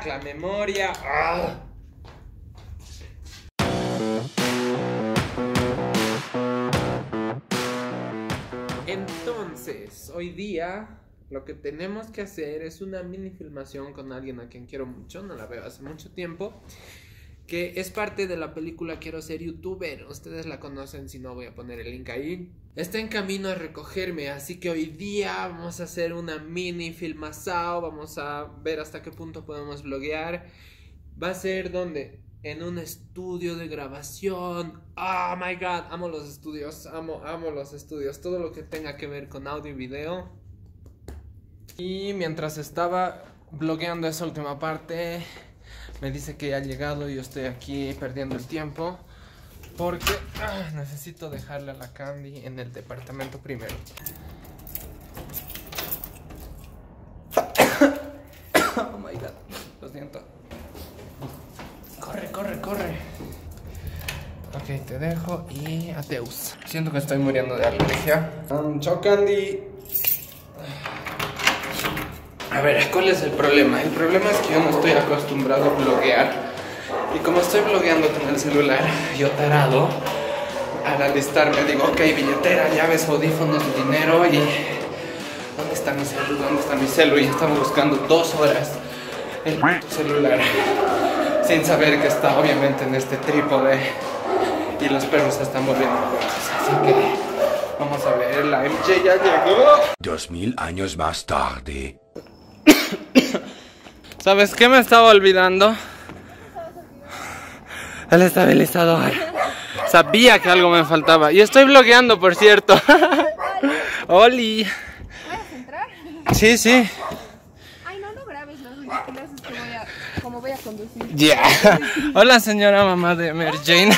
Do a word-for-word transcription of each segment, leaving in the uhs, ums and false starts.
crack, la memoria. ¡Argh! Entonces, hoy día lo que tenemos que hacer es una mini filmación con alguien a quien quiero mucho, no la veo hace mucho tiempo, que es parte de la película Quiero Ser Youtuber. Ustedes la conocen, si no voy a poner el link ahí. Está en camino a recogerme, así que hoy día vamos a hacer una mini filmazao. Vamos a ver hasta qué punto podemos vloguear. Va a ser donde... en un estudio de grabación. Oh my god, amo los estudios. Amo, amo los estudios. Todo lo que tenga que ver con audio y video. Y mientras estaba blogueando esa última parte, me dice que ya ha llegado y yo estoy aquí perdiendo el tiempo porque ah, necesito dejarle a la Candy en el departamento primero. Oh my god, lo siento. Corre, corre, corre. Ok, te dejo y ateus. Siento que estoy muriendo de alergia. um, Chao, Candy. A ver, ¿cuál es el problema? El problema es que yo no estoy acostumbrado a bloguear. Y como estoy blogueando con el celular, yo tarado, al alistarme digo, ok, billetera, llaves, audífonos, dinero. Y ¿dónde está mi celu? ¿Dónde está mi celu? Y estamos buscando dos horas el celular, sin saber que está obviamente en este trípode y los perros se están moviendo. Así que vamos a ver, la M J ya llegó. Dos mil años más tarde. ¿Sabes qué me estaba olvidando? El estabilizador. Sabía que algo me faltaba. Y estoy vlogueando, por cierto. Oli. ¿Puedes entrar? Sí, sí. Ya. Yeah. Hola, señora mamá de Mary Jane.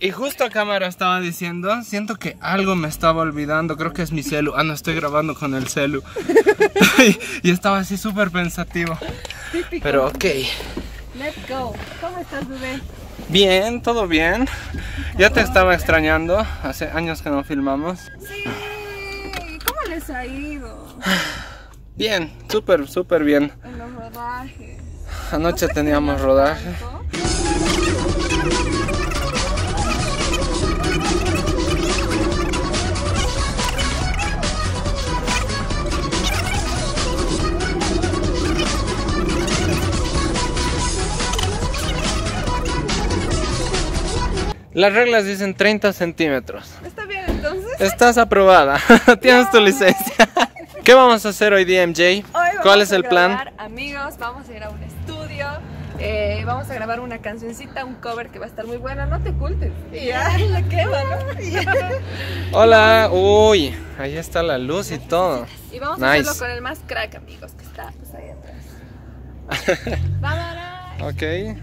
Y justo a cámara estaba diciendo, siento que algo me estaba olvidando, creo que es mi celu. Ah, no, estoy grabando con el celu. Y, y estaba así súper pensativo. Típico. Pero ok. Let's go. ¿Cómo estás, bebé? Bien, todo bien. Ya te estaba extrañando, hace años que no filmamos. Sí. ¿Cómo les ha ido? Bien, súper, súper bien. En los rodajes. Anoche teníamos rodaje. Las reglas dicen treinta centímetros. ¿Está bien entonces? Estás aprobada. Tienes tu licencia. ¿Qué vamos a hacer hoy día, M J? Hoy vamos ¿Cuál es a el grabar, plan? Amigos, vamos a ir a un estudio, eh, vamos a grabar una cancioncita, un cover que va a estar muy buena. No te ocultes. Ya, yeah. La quema, ¿no? Yeah. Hola, uy, ahí está la luz y todo. Y vamos nice. a hacerlo con el más crack, amigos, que está pues, ahí atrás. Vámonos. Ok.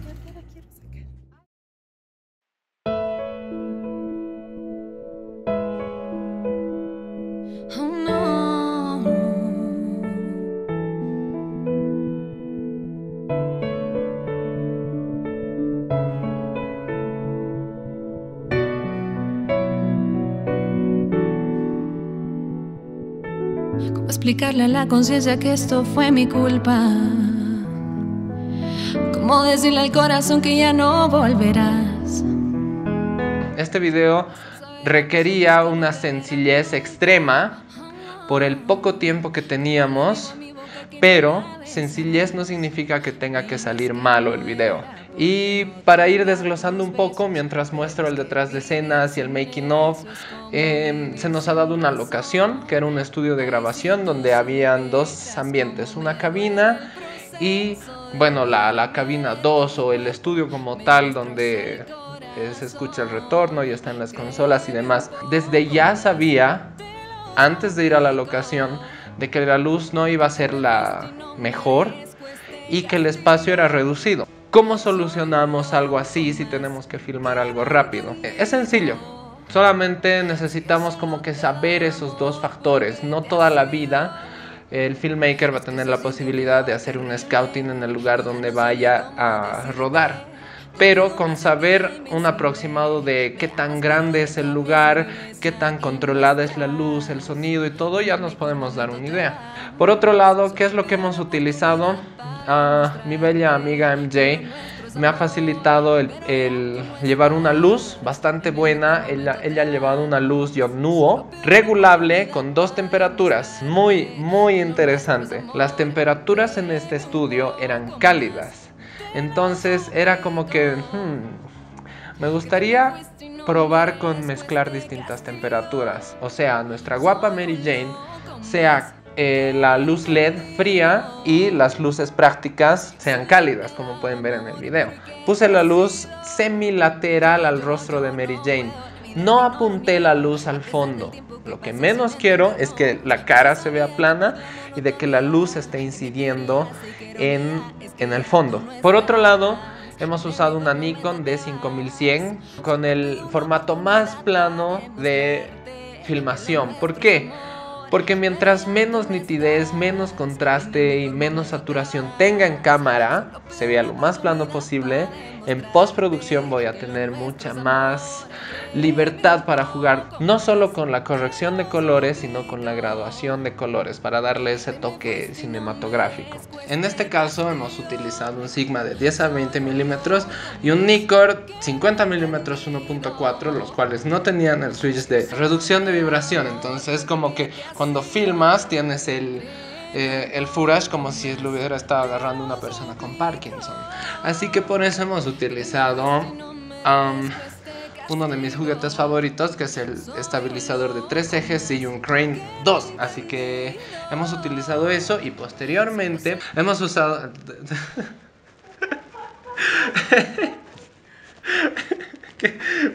¿Cómo explicarle a la conciencia que esto fue mi culpa? ¿Cómo decirle al corazón que ya no volverás? Este video requería una sencillez extrema por el poco tiempo que teníamos, pero sencillez no significa que tenga que salir malo el video. Y para ir desglosando un poco, mientras muestro el detrás de escenas y el making of, eh, se nos ha dado una locación, que era un estudio de grabación donde habían dos ambientes, una cabina y, bueno, la, la cabina dos o el estudio como tal, donde eh, se escucha el retorno y están las consolas y demás. Desde ya sabía, antes de ir a la locación, de que la luz no iba a ser la mejor y que el espacio era reducido. ¿Cómo solucionamos algo así si tenemos que filmar algo rápido? Es sencillo, solamente necesitamos como que saber esos dos factores. No toda la vida el filmmaker va a tener la posibilidad de hacer un scouting en el lugar donde vaya a rodar. pero con saber un aproximado de qué tan grande es el lugar, qué tan controlada es la luz, el sonido y todo, ya nos podemos dar una idea. Por otro lado, ¿qué es lo que hemos utilizado? Uh, mi bella amiga M J me ha facilitado el, el llevar una luz bastante buena. Ella, ella ha llevado una luz YONUO regulable con dos temperaturas. Muy, muy interesante. Las temperaturas en este estudio eran cálidas. Entonces era como que hmm, me gustaría probar con mezclar distintas temperaturas. O sea, nuestra guapa Mary Jane sea Eh, la luz L E D fría y las luces prácticas sean cálidas, como pueden ver en el video. Puse la luz semilateral al rostro de Mary Jane. No apunté la luz al fondo. Lo que menos quiero es que la cara se vea plana y de que la luz esté incidiendo en, en el fondo. Por otro lado, hemos usado una Nikon D cinco mil cien con el formato más plano de filmación. ¿Por qué? Porque mientras menos nitidez, menos contraste y menos saturación tenga en cámara, se vea lo más plano posible, en postproducción voy a tener mucha más libertad para jugar, no solo con la corrección de colores, sino con la graduación de colores, para darle ese toque cinematográfico. En este caso hemos utilizado un Sigma de diez a veinte milímetros y un Nikkor cincuenta milímetros uno punto cuatro, los cuales no tenían el switch de reducción de vibración. Entonces, como que cuando filmas tienes el Eh, el footage como si lo hubiera estado agarrando una persona con Parkinson. Así que por eso hemos utilizado um, uno de mis juguetes favoritos, que es el estabilizador de tres ejes y un crane dos. Así que hemos utilizado eso y posteriormente hemos usado...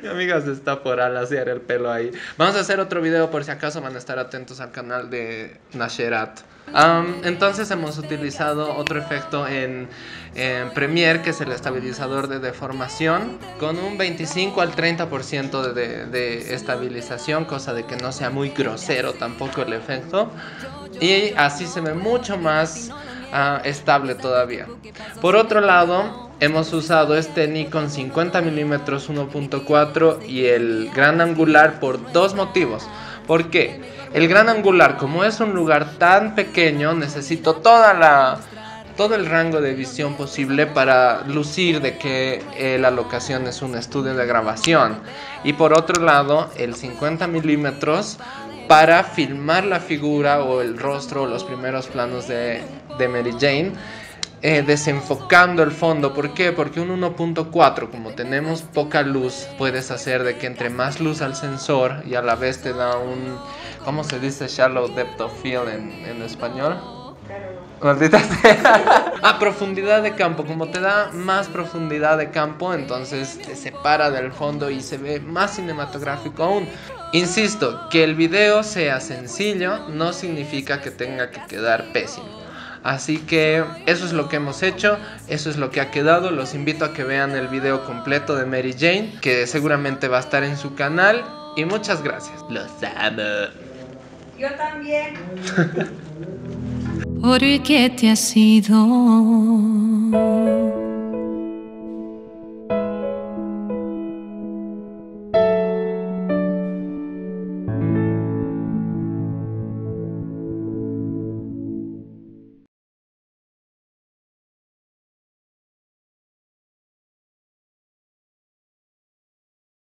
Mi amiga se está por alaciar el pelo ahí. Vamos a hacer otro video por si acaso, van a estar atentos al canal de Nasherat. Um, entonces hemos utilizado otro efecto en, en Premiere, que es el estabilizador de deformación, con un veinticinco al treinta por ciento de, de, de estabilización, cosa de que no sea muy grosero tampoco el efecto. Y así se ve mucho más uh, estable todavía. Por otro lado, hemos usado este Nikon cincuenta milímetros uno punto cuatro y el gran angular por dos motivos. ¿Por qué? El gran angular, como es un lugar tan pequeño, necesito toda la, todo el rango de visión posible para lucir de que eh, la locación es un estudio de grabación. Y por otro lado, el cincuenta milímetros para filmar la figura o el rostro o los primeros planos de, de Mary Jane. Eh, desenfocando el fondo. ¿Por qué? Porque un uno punto cuatro, como tenemos poca luz, puedes hacer de que entre más luz al sensor y a la vez te da un... ¿Cómo se dice? Shallow depth of field en, en español. Maldita sea. Ah, profundidad de campo. Como te da más profundidad de campo, entonces te separa del fondo y se ve más cinematográfico aún. Insisto, que el video sea sencillo no significa que tenga que quedar pésimo. Así que eso es lo que hemos hecho, eso es lo que ha quedado. Los invito a que vean el video completo de Mary Jane, que seguramente va a estar en su canal. Y muchas gracias. Los amo. Yo también. ¿Por qué te has ido?